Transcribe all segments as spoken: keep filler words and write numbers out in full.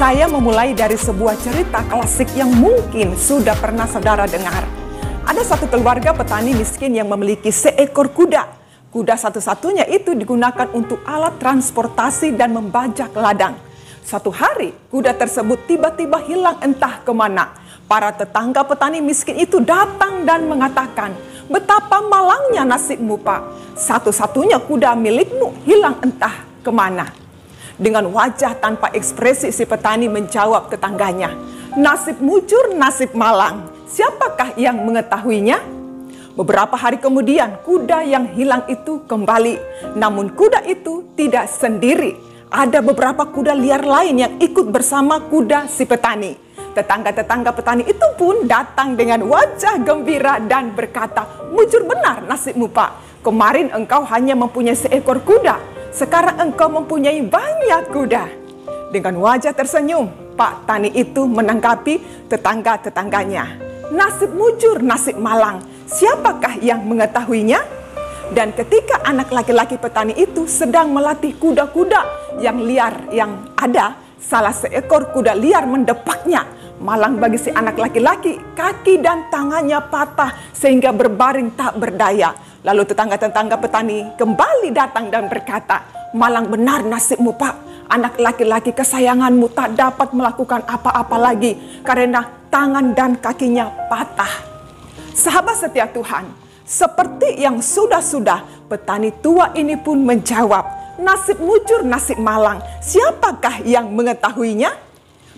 Saya memulai dari sebuah cerita klasik yang mungkin sudah pernah saudara dengar. Ada satu keluarga petani miskin yang memiliki seekor kuda. Kuda satu-satunya itu digunakan untuk alat transportasi dan membajak ladang. Satu hari, kuda tersebut tiba-tiba hilang entah kemana. Para tetangga petani miskin itu datang dan mengatakan, "Betapa malangnya nasibmu, Pak. Satu-satunya kuda milikmu hilang entah kemana." Dengan wajah tanpa ekspresi si petani menjawab tetangganya, "Nasib mujur, nasib malang. Siapakah yang mengetahuinya?" Beberapa hari kemudian kuda yang hilang itu kembali. Namun kuda itu tidak sendiri. Ada beberapa kuda liar lain yang ikut bersama kuda si petani. Tetangga-tetangga petani itu pun datang dengan wajah gembira dan berkata, "Mujur benar nasibmu, Pak. Kemarin engkau hanya mempunyai seekor kuda. Sekarang engkau mempunyai banyak kuda." Dengan wajah tersenyum, Pak Tani itu menanggapi tetangga-tetangganya, "Nasib mujur, nasib malang. Siapakah yang mengetahuinya?" Dan ketika anak laki-laki petani itu sedang melatih kuda-kuda yang liar yang ada, salah seekor kuda liar mendepaknya. Malang bagi si anak laki-laki, kaki dan tangannya patah sehingga berbaring tak berdaya. Lalu tetangga-tetangga petani kembali datang dan berkata, "Malang benar nasibmu, Pak. Anak laki-laki kesayanganmu tak dapat melakukan apa-apa lagi karena tangan dan kakinya patah." Sahabat setia Tuhan, seperti yang sudah-sudah, petani tua ini pun menjawab, "Nasib mujur, nasib malang. Siapakah yang mengetahuinya?"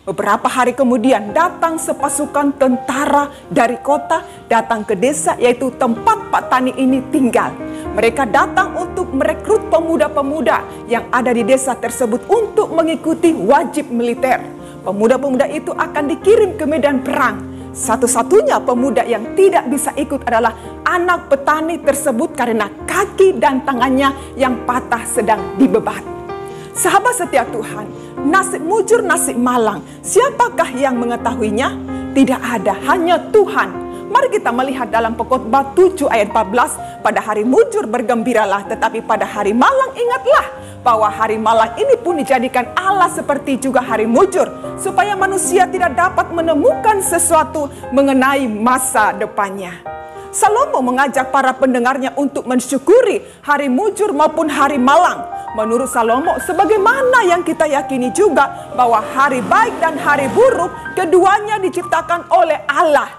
Beberapa hari kemudian datang sepasukan tentara dari kota datang ke desa yaitu tempat Pak Tani ini tinggal. Mereka datang untuk merekrut pemuda-pemuda yang ada di desa tersebut untuk mengikuti wajib militer. Pemuda-pemuda itu akan dikirim ke medan perang. Satu-satunya pemuda yang tidak bisa ikut adalah anak petani tersebut karena kaki dan tangannya yang patah sedang dibebat. Sahabat setia Tuhan, nasib mujur, nasib malang, siapakah yang mengetahuinya? Tidak ada, hanya Tuhan. Mari kita melihat dalam Pengkhotbah tujuh ayat empat belas, pada hari mujur bergembiralah, tetapi pada hari malang ingatlah, bahwa hari malang ini pun dijadikan Allah seperti juga hari mujur, supaya manusia tidak dapat menemukan sesuatu mengenai masa depannya. Salomo mengajak para pendengarnya untuk mensyukuri hari mujur maupun hari malang. Menurut Salomo, sebagaimana yang kita yakini juga bahwa hari baik dan hari buruk keduanya diciptakan oleh Allah.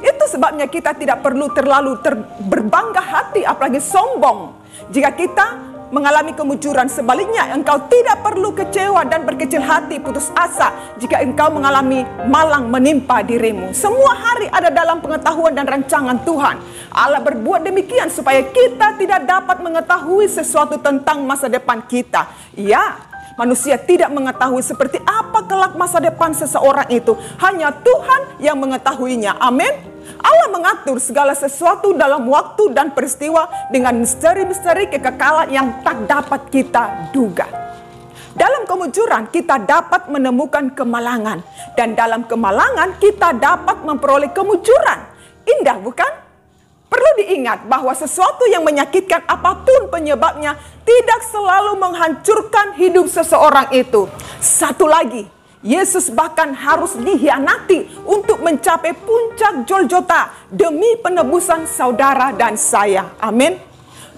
Itu sebabnya kita tidak perlu terlalu ter berbangga hati apalagi sombong jika kita mengalami kemujuran. Sebaliknya, engkau tidak perlu kecewa dan berkecil hati putus asa jika engkau mengalami malang menimpa dirimu. Semua hari ada dalam pengetahuan dan rancangan Tuhan. Allah berbuat demikian supaya kita tidak dapat mengetahui sesuatu tentang masa depan kita. Ya, manusia tidak mengetahui seperti apa kelak masa depan seseorang itu. Hanya Tuhan yang mengetahuinya. Amin. Allah mengatur segala sesuatu dalam waktu dan peristiwa dengan misteri-misteri kekekalan yang tak dapat kita duga. Dalam kemujuran kita dapat menemukan kemalangan, dan dalam kemalangan kita dapat memperoleh kemujuran. Indah bukan? Perlu diingat bahwa sesuatu yang menyakitkan apapun penyebabnya tidak selalu menghancurkan hidup seseorang itu. Satu lagi, Yesus bahkan harus dihianati untuk mencapai puncak Golgota demi penebusan saudara dan saya. Amin.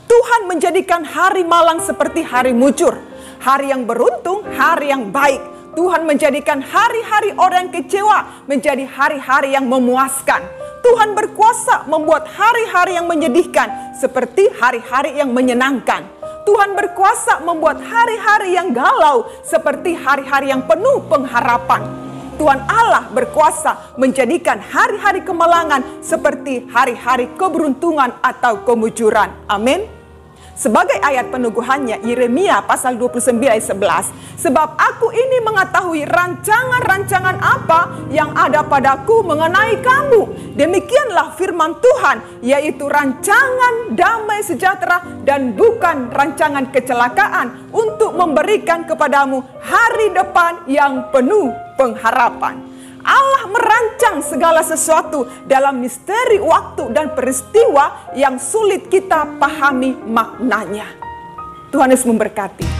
Tuhan menjadikan hari malang seperti hari mujur, hari yang beruntung, hari yang baik. Tuhan menjadikan hari-hari orang kecewa menjadi hari-hari yang memuaskan. Tuhan berkuasa membuat hari-hari yang menyedihkan seperti hari-hari yang menyenangkan. Tuhan berkuasa membuat hari-hari yang galau seperti hari-hari yang penuh pengharapan. Tuhan Allah berkuasa menjadikan hari-hari kemalangan seperti hari-hari keberuntungan atau kemujuran. Amin. Sebagai ayat peneguhannya, Yeremia pasal dua puluh sembilan ayat sebelas, "Sebab aku ini mengetahui rancangan-rancangan apa yang ada padaku mengenai kamu. Demikianlah firman Tuhan, yaitu rancangan damai sejahtera dan bukan rancangan kecelakaan, untuk memberikan kepadamu hari depan yang penuh pengharapan." Allah merancang segala sesuatu dalam misteri waktu dan peristiwa yang sulit kita pahami maknanya. Tuhan Yesus memberkati.